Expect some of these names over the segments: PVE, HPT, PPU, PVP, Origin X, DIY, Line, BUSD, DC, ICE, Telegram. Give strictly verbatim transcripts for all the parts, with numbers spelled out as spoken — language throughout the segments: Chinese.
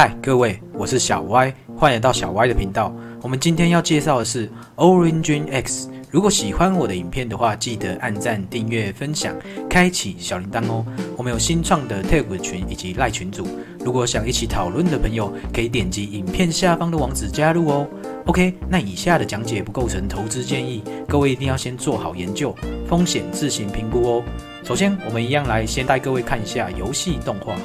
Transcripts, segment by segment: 嗨，各位，我是小 Y， 欢迎到小 Y 的频道。我们今天要介绍的是 Origin X。如果喜欢我的影片的话，记得按赞、订阅、分享，开启小铃铛哦。我们有新创的 Telegram 群以及 Line 群组，如果想一起讨论的朋友，可以点击影片下方的网址加入哦。OK， 那以下的讲解不构成投资建议，各位一定要先做好研究，风险自行评估哦。首先，我们一样来先带各位看一下游戏动画。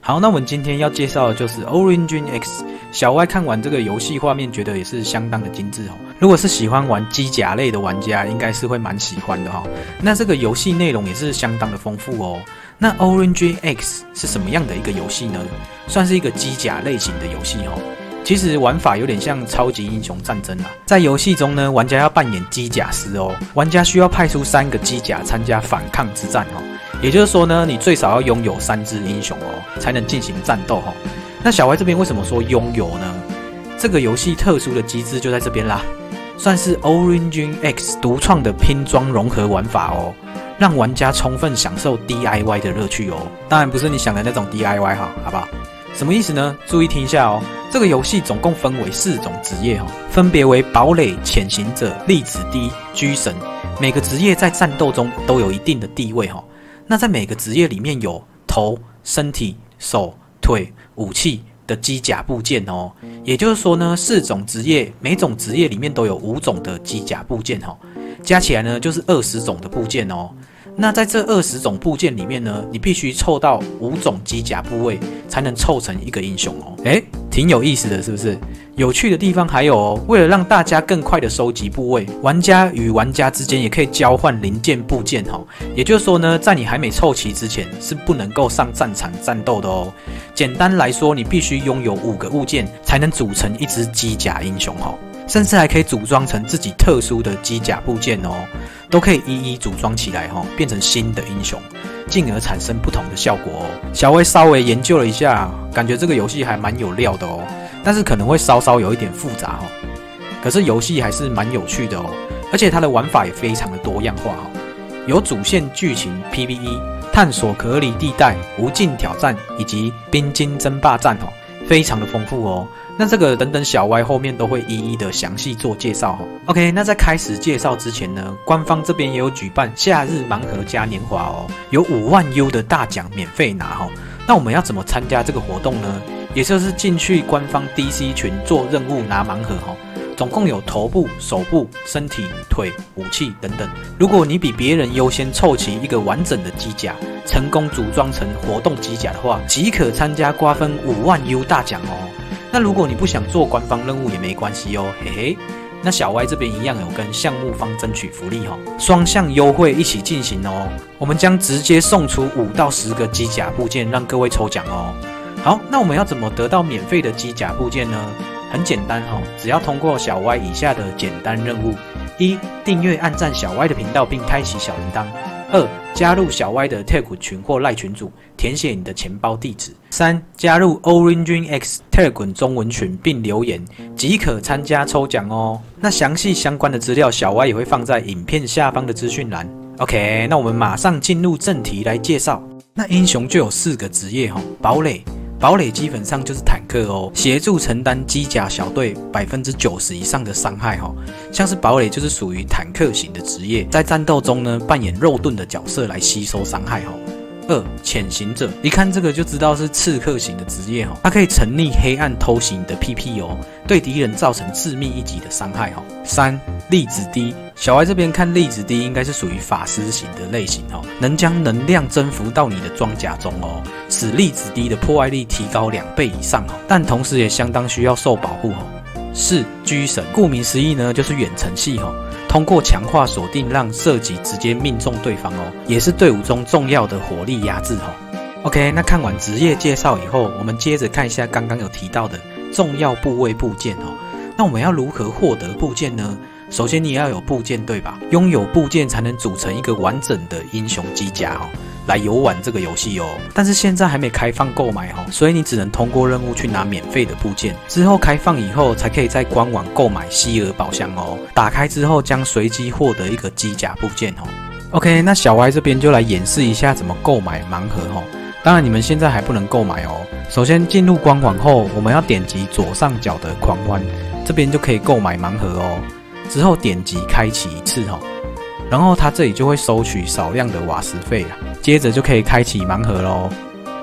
好，那我们今天要介绍的就是 Origin X。小 Y 看完这个游戏画面，觉得也是相当的精致哦。如果是喜欢玩机甲类的玩家，应该是会蛮喜欢的哈、哦。那这个游戏内容也是相当的丰富哦。那 Origin X 是什么样的一个游戏呢？算是一个机甲类型的游戏哦。 其实玩法有点像超级英雄战争啦、啊，在游戏中呢，玩家要扮演机甲师哦，玩家需要派出三个机甲参加反抗之战哦，也就是说呢，你最少要拥有三只英雄哦，才能进行战斗哦。那小 Y 这边为什么说拥有呢？这个游戏特殊的机制就在这边啦，算是 Origin X 独创的拼装融合玩法哦，让玩家充分享受 D I Y 的乐趣哦。当然不是你想的那种 D I Y 哈，好不好？ 什么意思呢？注意听一下哦。这个游戏总共分为四种职业哦，分别为堡垒、潜行者、粒子滴、狙神。每个职业在战斗中都有一定的地位哦。那在每个职业里面有头、身体、手、腿、武器的机甲部件哦。也就是说呢，四种职业，每种职业里面都有五种的机甲部件哦。加起来呢，就是二十种的部件哦。 那在这二十种部件里面呢，你必须凑到五种机甲部位，才能凑成一个英雄哦。诶，挺有意思的，是不是？有趣的地方还有哦，为了让大家更快的收集部位，玩家与玩家之间也可以交换零件部件哦。也就是说呢，在你还没凑齐之前，是不能够上战场战斗的哦。简单来说，你必须拥有五个物件，才能组成一只机甲英雄哦。 甚至还可以组装成自己特殊的机甲部件哦，都可以一一组装起来哦，变成新的英雄，进而产生不同的效果哦。小 Y 稍微研究了一下，感觉这个游戏还蛮有料的哦，但是可能会稍稍有一点复杂哦。可是游戏还是蛮有趣的哦，而且它的玩法也非常的多样化哦，有主线剧情 P V E、探索可里地带、无尽挑战以及冰晶争霸战哦，非常的丰富哦。 那这个等等小 Y 后面都会一一的详细做介绍哈、哦。OK， 那在开始介绍之前呢，官方这边也有举办夏日盲盒嘉年华哦，有五万 U 的大奖免费拿哈、哦。那我们要怎么参加这个活动呢？也就是进去官方 D C 群做任务拿盲盒哈、哦，总共有头部、手部、身体、腿、武器等等。如果你比别人优先凑齐一个完整的机甲，成功组装成活动机甲的话，即可参加瓜分五万 U 大奖哦。 那如果你不想做官方任务也没关系哦，嘿嘿。那小 Y 这边一样有跟项目方争取福利哦，双向优惠一起进行哦。我们将直接送出五到十个机甲部件让各位抽奖哦。好，那我们要怎么得到免费的机甲部件呢？很简单哦，只要通过小 Y 以下的简单任务：一、订阅、按赞小 Y 的频道并开启小铃铛；二、加入小 Y 的 Telegram 群或 Line 群组，填写你的钱包地址。三、加入 Origin X Telegram 中文群并留言，即可参加抽奖哦。那详细相关的资料，小 Y 也会放在影片下方的资讯栏。OK， 那我们马上进入正题来介绍。那英雄就有四个职业哈，堡垒。 堡垒基本上就是坦克哦，协助承担机甲小队 百分之九十 以上的伤害哦。像是堡垒就是属于坦克型的职业，在战斗中呢扮演肉盾的角色来吸收伤害哦。二、潜行者，一看这个就知道是刺客型的职业哦，它可以沉溺黑暗偷袭你的 P P U 哦，对敌人造成致命一击的伤害哦。三、粒子滴，小孩这边看粒子滴应该是属于法师型的类型哦，能将能量征服到你的装甲中哦，使粒子滴的破坏力提高两倍以上哦，但同时也相当需要受保护哦。 四、狙神，顾名思义呢，就是远程系吼、哦，通过强化锁定让射击直接命中对方哦，也是队伍中重要的火力压制吼、哦。OK， 那看完职业介绍以后，我们接着看一下刚刚有提到的重要部位部件哦。那我们要如何获得部件呢？首先你要有部件对吧？拥有部件才能组成一个完整的英雄机甲哦，来游玩这个游戏哦。但是现在还没开放购买哦，所以你只能通过任务去拿免费的部件。之后开放以后，才可以在官网购买希尔宝箱哦。打开之后将随机获得一个机甲部件哦。OK， 那小歪这边就来演示一下怎么购买盲盒哦。当然你们现在还不能购买哦。首先进入官网后，我们要点击左上角的狂欢，这边就可以购买盲盒哦。 之后点击开启一次哦，然后它这里就会收取少量的瓦斯费啦，接着就可以开启盲盒咯。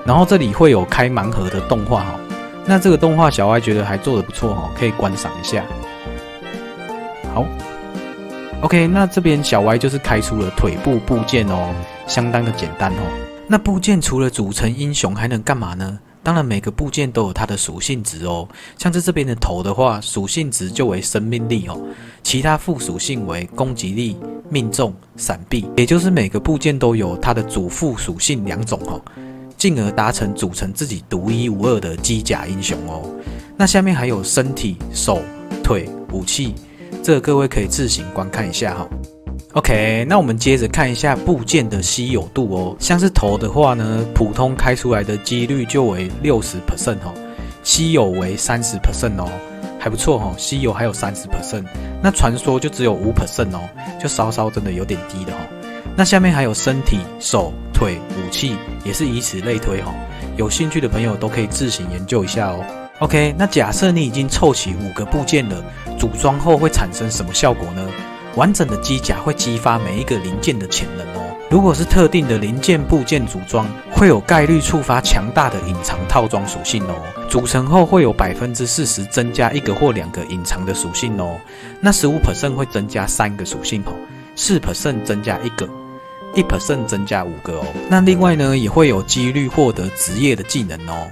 然后这里会有开盲盒的动画哦，那这个动画小 Y 觉得还做得不错哦，可以观赏一下。好 ，OK， 那这边小 Y 就是开出了腿部部件哦，相当的简单哦。那部件除了组成英雄还能干嘛呢？ 当然，每个部件都有它的属性值哦。像是这边的头的话，属性值就为生命力哦，其他附属性为攻击力、命中、闪避，也就是每个部件都有它的主副属性两种哦，进而达成组成自己独一无二的机甲英雄哦。那下面还有身体、手、腿、武器，这个各位可以自行观看一下哈、哦。 OK， 那我们接着看一下部件的稀有度哦。像是头的话呢，普通开出来的几率就为 百分之六十 哦，稀有为 百分之三十 哦，还不错哦，稀有还有 百分之三十。那传说就只有 百分之五 哦，就稍稍真的有点低的哦。那下面还有身体、手、腿、武器，也是以此类推哦。有兴趣的朋友都可以自行研究一下哦。 OK， 那假设你已经凑齐五个部件了，组装后会产生什么效果呢？ 完整的机甲会激发每一个零件的潜能哦。如果是特定的零件部件组装，会有概率触发强大的隐藏套装属性哦。组成后会有 百分之四十 增加一个或两个隐藏的属性哦。那 百分之十五 会增加三个属性哦， 百分之四 增加一个， 百分之一 增加五个哦。那另外呢，也会有几率获得职业的技能哦。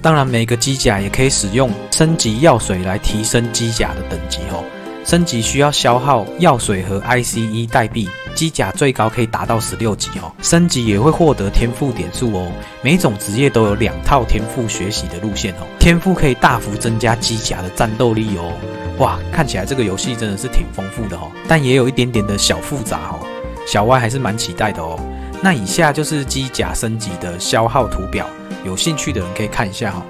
当然，每个机甲也可以使用升级药水来提升机甲的等级哦。 升级需要消耗药水和 I C E 代币，机甲最高可以达到十六级哦。升级也会获得天赋点数哦。每种职业都有两套天赋学习的路线哦，天赋可以大幅增加机甲的战斗力哦。哇，看起来这个游戏真的是挺丰富的哦，但也有一点点的小复杂哦。小 Y 还是蛮期待的哦。那以下就是机甲升级的消耗图表，有兴趣的人可以看一下哦。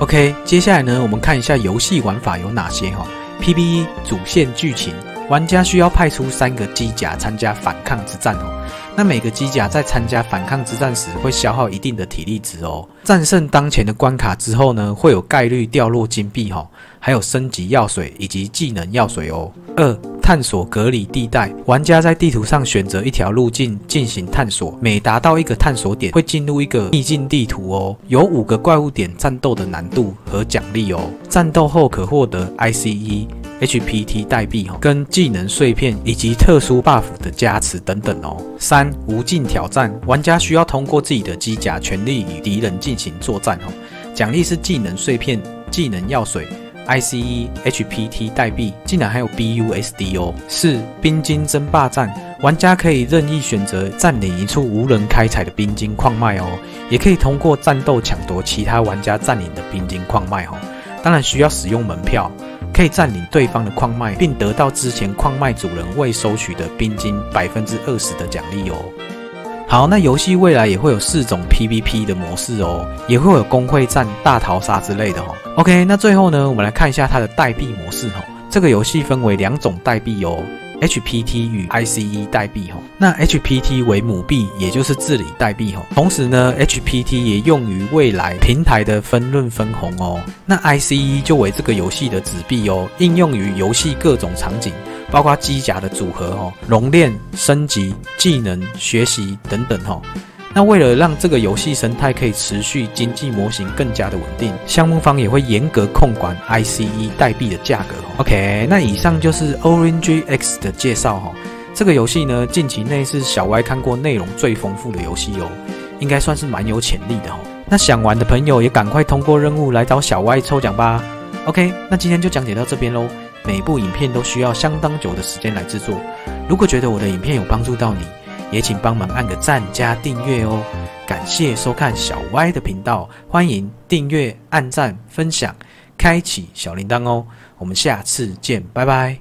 OK， 接下来呢，我们看一下游戏玩法有哪些哦。 P P E 主线剧情，玩家需要派出三个机甲参加反抗之战哦。那每个机甲在参加反抗之战时会消耗一定的体力值哦。战胜当前的关卡之后呢，会有概率掉落金币哦，还有升级药水以及技能药水哦。二、探索隔离地带，玩家在地图上选择一条路径进行探索，每达到一个探索点会进入一个秘境地图哦。有五个怪物点战斗的难度和奖励哦。战斗后可获得 I C E。 H P T 代币哦，跟技能碎片以及特殊 buff 的加持等等哦。三、无尽挑战，玩家需要通过自己的机甲全力与敌人进行作战哦。奖励是技能碎片、技能药水、I C E、H P T 代币，竟然还有 B U S D 哦。四、冰晶争霸战，玩家可以任意选择占领一处无人开采的冰晶矿脉哦，也可以通过战斗抢夺其他玩家占领的冰晶矿脉哦。当然需要使用门票。 可以占领对方的矿脉，并得到之前矿脉主人未收取的冰晶 百分之二十 的奖励哦。好，那游戏未来也会有四种 P V P 的模式哦，也会有公会战、大逃杀之类的哦。OK， 那最后呢，我们来看一下它的代币模式哦。这个游戏分为两种代币哦。 H P T 与 I C E 代币吼，那 H P T 为母币，也就是治理代币吼。同时呢 ，H P T 也用于未来平台的分润分红哦。那 I C E 就为这个游戏的子币哦，应用于游戏各种场景，包括机甲的组合哦、熔炼、升级、技能、学习等等吼。 那为了让这个游戏生态可以持续经济模型更加的稳定，项目方也会严格控管 I C E 代币的价格。OK， 那以上就是 Origin X 的介绍哈。这个游戏呢，近期内是小Y看过内容最丰富的游戏哦，应该算是蛮有潜力的哦。那想玩的朋友也赶快通过任务来找小Y抽奖吧。OK， 那今天就讲解到这边喽。每部影片都需要相当久的时间来制作。如果觉得我的影片有帮助到你， 也请帮忙按个赞加订阅哦，感谢收看小Y的频道，欢迎订阅、按赞、分享、开启小铃铛哦，我们下次见，拜拜。